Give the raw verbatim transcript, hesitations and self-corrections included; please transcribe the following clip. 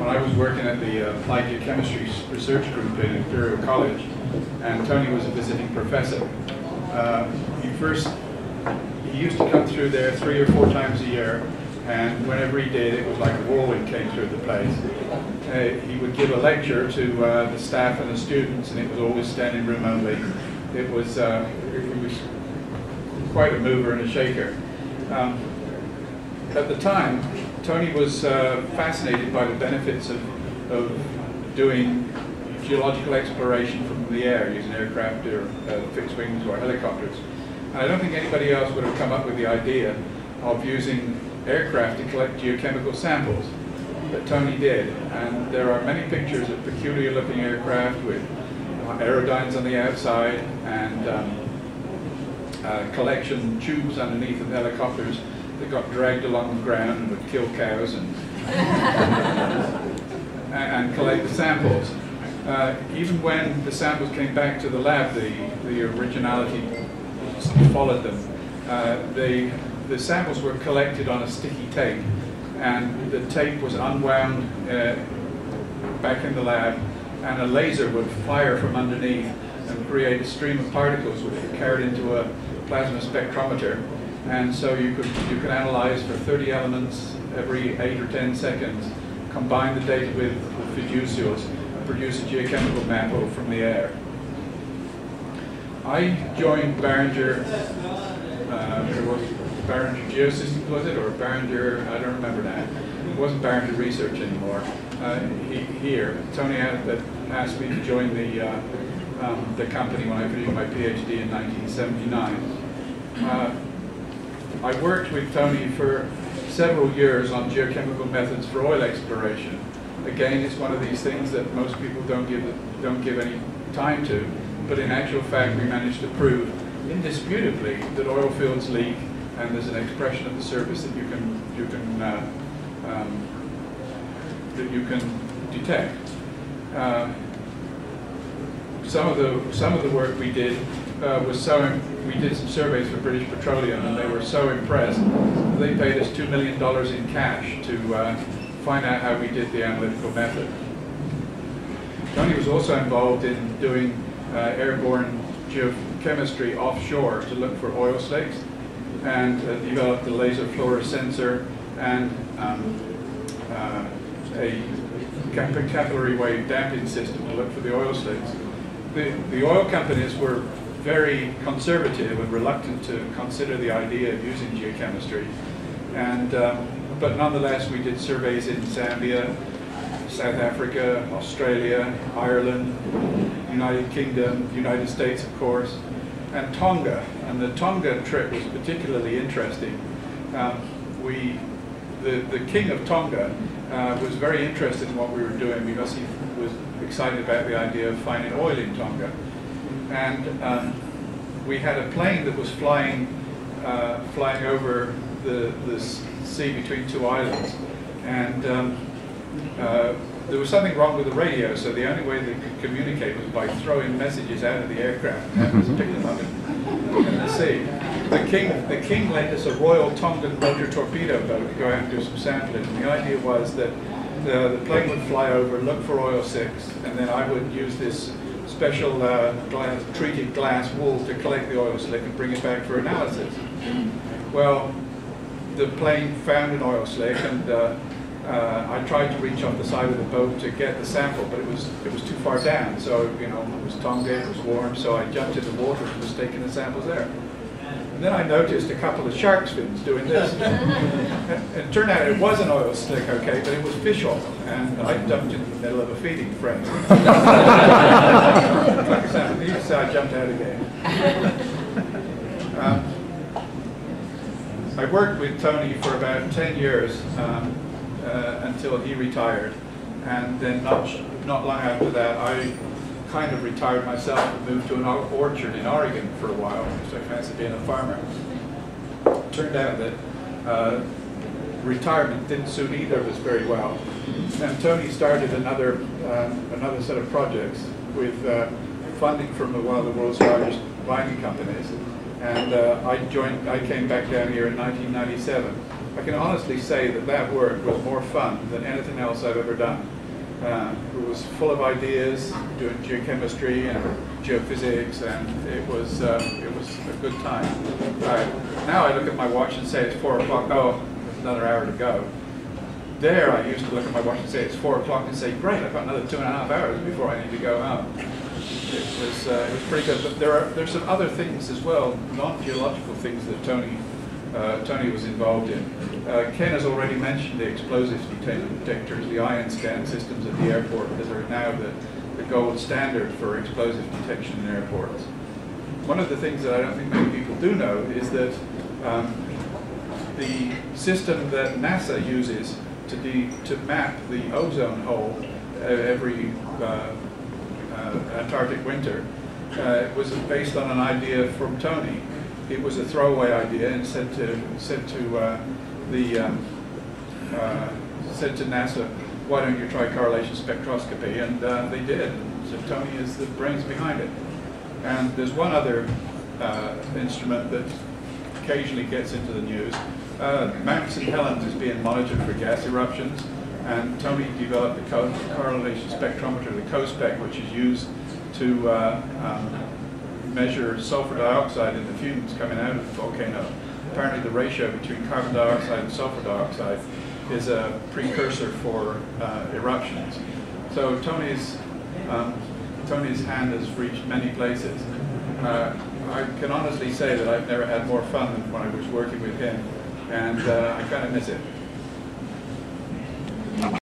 when I was working at the Applied Chemistry Research Group at Imperial College, and Tony was a visiting professor, uh, he first, he used to come through there three or four times a year, and whenever he did, it was like a whirlwind came through the place. Uh, he would give a lecture to uh, the staff and the students, and it was always standing room only. It was, uh, it was quite a mover and a shaker. Um, at the time, Tony was uh, fascinated by the benefits of, of doing geological exploration from the air, using aircraft or uh, fixed wings or helicopters. And I don't think anybody else would have come up with the idea of using aircraft to collect geochemical samples, but Tony did. And there are many pictures of peculiar looking aircraft with aerodynes on the outside and um, uh, collection tubes underneath of the helicopters that got dragged along the ground and would kill cows and, and, and collect the samples. Uh, even when the samples came back to the lab, the, the originality followed them. Uh, they, the samples were collected on a sticky tape, and the tape was unwound uh, back in the lab, and a laser would fire from underneath and create a stream of particles which were carried into a plasma spectrometer. And so you could, you could analyze for thirty elements every eight or ten seconds, combine the data with fiducials, and produce a geochemical map from the air. I joined Barringer, uh, it was Barringer GeoSystems, was it, or Barringer, I don't remember now. It wasn't Barringer Research anymore. Uh, he, here, Tony had, that asked me to join the, uh, um, the company when I finished my PhD in nineteen seventy-nine. Uh, I worked with Tony for several years on geochemical methods for oil exploration. Again, it's one of these things that most people don't give, don't give any time to, but in actual fact we managed to prove indisputably that oil fields leak, and there's an expression of the surface that you can, you can, uh, um, that you can detect. Uh, some of the, some of the work we did Uh, was so, we did some surveys for British Petroleum, and they were so impressed they paid us two million dollars in cash to uh, find out how we did the analytical method. Tony was also involved in doing uh, airborne geochemistry offshore to look for oil slicks, and uh, developed a laser fluorescence sensor and um, uh, a capillary wave damping system to look for the oil slicks. The, the oil companies were very conservative and reluctant to consider the idea of using geochemistry, and um, but nonetheless we did surveys in Zambia, South Africa, Australia, Ireland, United Kingdom, United States of course, and Tonga. And the Tonga trip was particularly interesting. Um, we, the, the king of Tonga uh, was very interested in what we were doing because he was excited about the idea of finding oil in Tonga. And um, we had a plane that was flying, uh, flying over the, the sea between two islands, and um, uh, there was something wrong with the radio, so the only way they could communicate was by throwing messages out of the aircraft and just picking them up in the sea. The king, the king lent us a Royal Tongan motor torpedo boat to go out and do some sampling, and the idea was that the, the plane would fly over, look for oil slicks, and then I would use this special uh, glass, treated glass wool to collect the oil slick and bring it back for analysis. Well, the plane found an oil slick, and uh, uh, I tried to reach off the side of the boat to get the sample, but it was it was too far down. So you know, it was Tonga, it was warm, so I jumped in the water and was taking the samples there. And then I noticed a couple of shark's fins doing this. And it turned out it was an oil slick, okay, but it was fish oil, and I dumped it in the middle of a feeding frenzy. So I jumped out again. Um, I worked with Tony for about ten years um, uh, until he retired, and then not not long after that, I kind of retired myself and moved to an orchard in Oregon for a while, so I fancied being a farmer. It turned out that uh, retirement didn't suit either of us very well, and Tony started another uh, another set of projects with uh, funding from one of the world's largest mining companies, and uh, I joined. I came back down here in nineteen ninety-seven I can honestly say that that work was more fun than anything else I've ever done. Uh, it was full of ideas, doing geochemistry and geophysics, and it was uh, it was a good time. I, now I look at my watch and say it's four o'clock. Oh, there's another hour to go. There, I used to look at my watch and say it's four o'clock and say, great, I've got another two and a half hours before I need to go out. It was uh, it was pretty good. But there are there's some other things as well, non-geological things that Tony. Uh, Tony was involved in. Uh, Ken has already mentioned the explosives detectors, the ion scan systems at the airport, as are now the, the gold standard for explosive detection in airports. One of the things that I don't think many people do know is that um, the system that NASA uses to, de to map the ozone hole uh, every uh, uh, Antarctic winter uh, was based on an idea from Tony. It was a throwaway idea, and said to said to uh, the um, uh, said to NASA, "Why don't you try correlation spectroscopy?" And uh, they did. So Tony is the brains behind it. And there's one other uh, instrument that occasionally gets into the news. Uh, Mount Saint Helens is being monitored for gas eruptions, and Tony developed the co correlation spectrometer, the CoSpec, which is used to uh, um, measure sulfur dioxide in the fumes coming out of the volcano. Apparently the ratio between carbon dioxide and sulfur dioxide is a precursor for uh, eruptions. So Tony's, um, Tony's hand has reached many places. Uh, I can honestly say that I've never had more fun than when I was working with him, and uh, I kind of miss it.